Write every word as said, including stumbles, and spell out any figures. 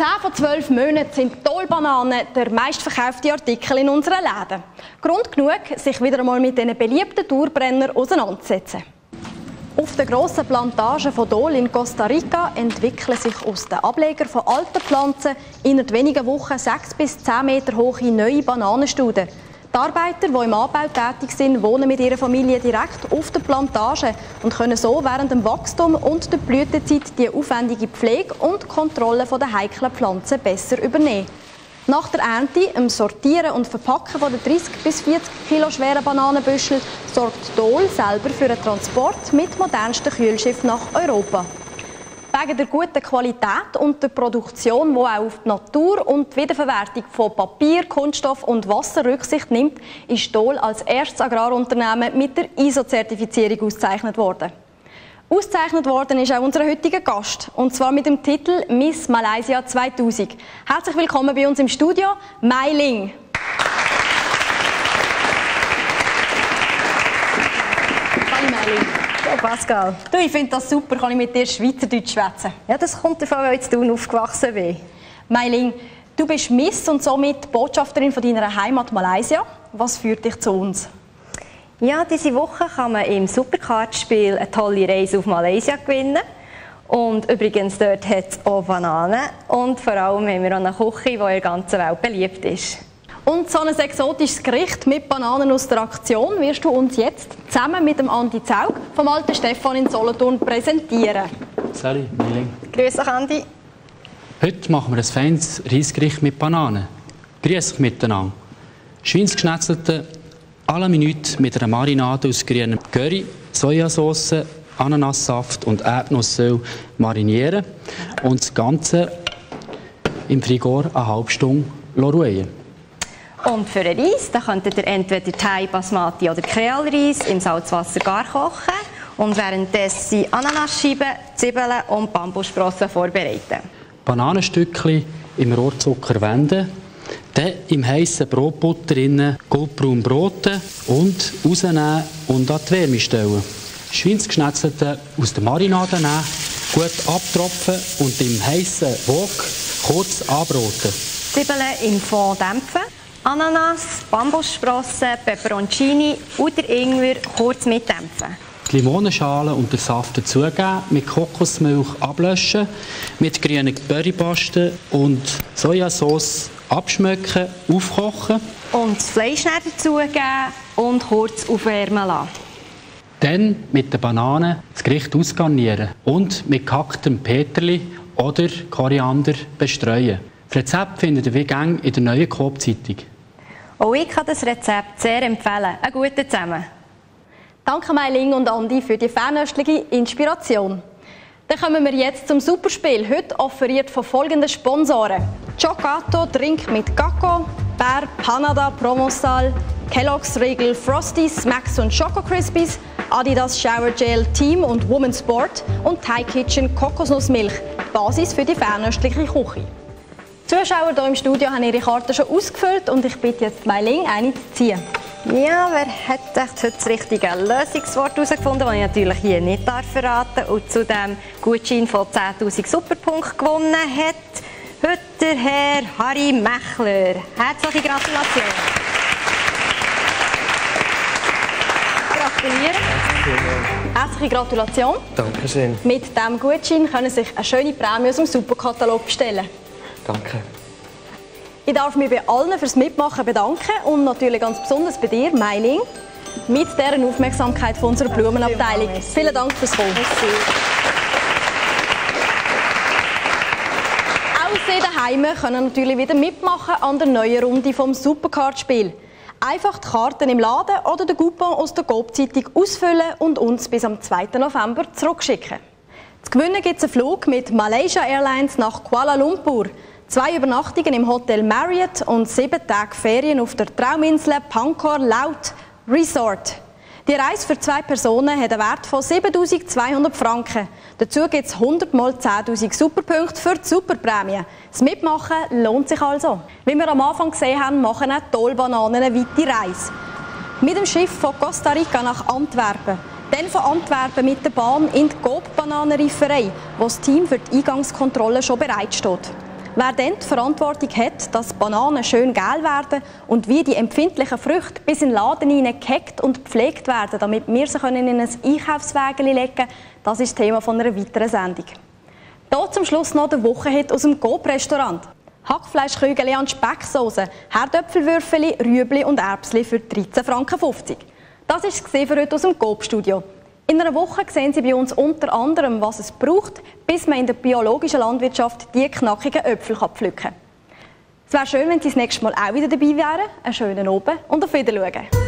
zehn von zwölf Monaten sind die Dole-Bananen der meistverkaufte Artikel in unseren Läden. Grund genug, sich wieder einmal mit diesen beliebten Dauerbrennern auseinanderzusetzen. Auf der grossen Plantage von Dole in Costa Rica entwickeln sich aus den Ablegern von alten Pflanzen innerhalb weniger Wochen sechs bis zehn Meter hohe neue Bananenstauden. Die Arbeiter, die im Anbau tätig sind, wohnen mit ihrer Familie direkt auf der Plantage und können so während dem Wachstum und der Blütezeit die aufwendige Pflege und Kontrolle der heiklen Pflanzen besser übernehmen. Nach der Ernte, dem Sortieren und Verpacken der dreissig bis vierzig Kilo schweren Bananenbüschel, sorgt Dole selber für einen Transport mit modernsten Kühlschiffen nach Europa. Wegen der guten Qualität und der Produktion, die auch auf die Natur und die Wiederverwertung von Papier, Kunststoff und Wasser Rücksicht nimmt, ist Dole als erstes Agrarunternehmen mit der I S O-Zertifizierung ausgezeichnet worden. Ausgezeichnet worden ist auch unser heutiger Gast, und zwar mit dem Titel «Miss Malaysia zweitausend». Herzlich willkommen bei uns im Studio, Meiling. Hallo Meiling. Pascal. Du, ich finde das super, kann ich mit dir Schweizerdeutsch schwätzen? Ja, das kommt davon, weil ich in Thun aufgewachsen bin. Meiling, du bist Miss und somit Botschafterin von deiner Heimat Malaysia. Was führt dich zu uns? Ja, diese Woche kann man im Supercard-Spiel eine tolle Reise auf Malaysia gewinnen. Und übrigens, dort hat es auch Bananen. Und vor allem haben wir auch eine Küche, die in der ganzen Welt beliebt ist. Und so ein exotisches Gericht mit Bananen aus der Aktion wirst du uns jetzt zusammen mit dem Andi Zaug vom alten Stefan in Solothurn präsentieren. Salut, Meiling. Grüß dich, Andi. Heute machen wir ein feines Reisgericht mit Bananen. Grüß euch miteinander. Schweinsgeschnetzelte à la minute mit einer Marinade aus grünem Curry, Sojasauce, Ananassaft und Erdnussöl marinieren und das Ganze im Frigor eine halbe Stunde ruhen. Und für den Reis da könntet ihr entweder Thai Basmati oder Creole Reis im Salzwasser gar kochen und währenddessen Ananasscheiben, Zwiebeln und Bambussprossen vorbereiten. Bananenstückchen im Rohrzucker wenden, dann im heißen Brotbutter innen goldbraun broten und rausnehmen und an die Wärme stellen. Schweinsgeschnetzelte aus der Marinade nehmen, gut abtropfen und im heißen Wok kurz anbroten. Zwiebeln im Fond dämpfen. Ananas, Bambussprossen, Peperoncini oder Ingwer kurz mitdämpfen. Die Limonenschale und den Saft dazugeben, mit Kokosmilch ablöschen, mit grüner Currypaste und Sojasauce abschmecken, aufkochen. Und das Fleisch dazugeben und kurz aufwärmen lassen. Dann mit den Bananen das Gericht ausgarnieren und mit gehacktem Peterli oder Koriander bestreuen. Das Rezept findet ihr wie gängig in der neuen Coopzeitung. Auch ich kann das Rezept sehr empfehlen. Einen guten zusammen. Danke Meiling und Andi für die fernöstliche Inspiration. Dann kommen wir jetzt zum Superspiel, heute offeriert von folgenden Sponsoren: Chocato, Drink mit Kakao, Bär Panada, Promosal, Kellogg's Riegel, Frosty, Smacks und Choco Crispies, Adidas Shower Gel, Team und Women's Sport und Thai Kitchen Kokosnussmilch, die Basis für die fernöstliche Küche. Die Zuschauer hier im Studio haben ihre Karte schon ausgefüllt und ich bitte jetzt Meiling, eine zu ziehen. Ja, wer hat echt heute das richtige Lösungswort herausgefunden, das ich natürlich hier nicht verraten darf und zu dem Gutschein von zehntausend Superpunkten gewonnen hat, heute der Herr Harry Mechler. Herzliche Gratulation. Gratulieren. Herzliche Gratulation. Dankeschön. Mit diesem Gutschein können Sie sich eine schöne Prämie aus dem Superkatalog bestellen. Danke. Ich darf mich bei allen fürs Mitmachen bedanken und natürlich ganz besonders bei dir, Meiling, mit deren Aufmerksamkeit von unserer Blumenabteilung. Vielen Dank fürs Kommen. Auch Sie daheim können natürlich wieder mitmachen an der neuen Runde vom Supercard-Spiel. Einfach die Karten im Laden oder den Coupon aus der Coop-Zeitung ausfüllen und uns bis am zweiten November zurückschicken. Zu gewinnen gibt es einen Flug mit Malaysia Airlines nach Kuala Lumpur, zwei Übernachtungen im Hotel Marriott und sieben Tage Ferien auf der Trauminsel Pancor Laut Resort. Die Reise für zwei Personen hat einen Wert von siebentausendzweihundert Franken. Dazu gibt es hundert mal zehntausend Superpunkte für die Superprämie. Das Mitmachen lohnt sich also. Wie wir am Anfang gesehen haben, machen auch die Dole-Bananen eine weite Reise. Mit dem Schiff von Costa Rica nach Antwerpen. Dann von Antwerpen mit der Bahn in die Coop-Bananenreiferei, wo das Team für die Eingangskontrolle schon bereitsteht. Wer dann die Verantwortung hat, dass Bananen schön gel werden und wie die empfindlichen Früchte bis in den Laden hinein gehackt und gepflegt werden, damit wir sie in ein Einkaufswägeli legen können, das ist Thema einer weiteren Sendung. Hier zum Schluss noch der Wochenhit aus dem Coop-Restaurant. Hackfleischkügel an Specksoße, Herdöpfelwürfeli, Rüebli und Erbsli für dreizehn Franken fünfzig. Das war es für heute aus dem Coop-Studio. In einer Woche sehen Sie bei uns unter anderem, was es braucht, bis man in der biologischen Landwirtschaft die knackigen Äpfel pflücken kann. Es wäre schön, wenn Sie das nächste Mal auch wieder dabei wären. Einen schönen Abend und auf Wiedersehen.